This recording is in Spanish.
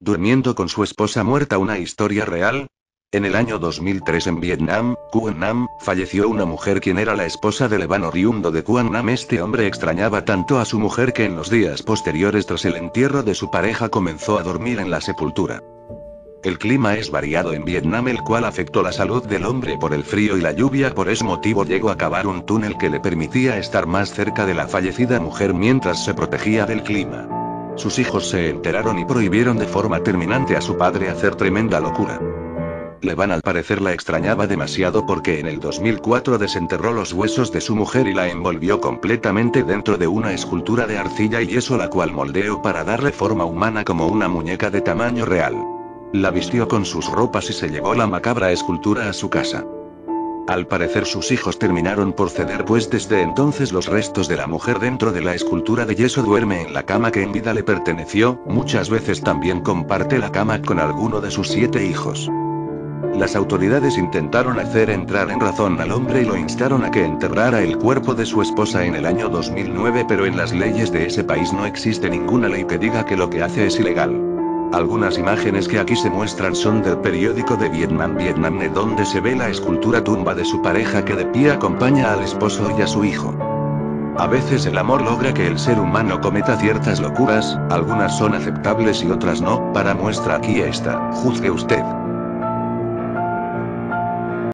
Durmiendo con su esposa muerta, una historia real. En el año 2003 en Vietnam, Kuan Nam, falleció una mujer quien era la esposa de Le Van, oriundo de Kuan Nam. Este hombre extrañaba tanto a su mujer que en los días posteriores tras el entierro de su pareja comenzó a dormir en la sepultura. El clima es variado en Vietnam, el cual afectó la salud del hombre por el frío y la lluvia. Por ese motivo llegó a cavar un túnel que le permitía estar más cerca de la fallecida mujer mientras se protegía del clima. Sus hijos se enteraron y prohibieron de forma terminante a su padre hacer tremenda locura. Le Van al parecer la extrañaba demasiado porque en el 2004 desenterró los huesos de su mujer y la envolvió completamente dentro de una escultura de arcilla y yeso, la cual moldeó para darle forma humana como una muñeca de tamaño real. La vistió con sus ropas y se llevó la macabra escultura a su casa. Al parecer sus hijos terminaron por ceder, pues desde entonces los restos de la mujer dentro de la escultura de yeso duerme en la cama que en vida le perteneció. Muchas veces también comparte la cama con alguno de sus 7 hijos. Las autoridades intentaron hacer entrar en razón al hombre y lo instaron a que enterrara el cuerpo de su esposa en el año 2009, pero en las leyes de ese país no existe ninguna ley que diga que lo que hace es ilegal. Algunas imágenes que aquí se muestran son del periódico de Vietnam, Vietnamnet, donde se ve la escultura tumba de su pareja que de pie acompaña al esposo y a su hijo. A veces el amor logra que el ser humano cometa ciertas locuras, algunas son aceptables y otras no. Para muestra aquí está, juzgue usted.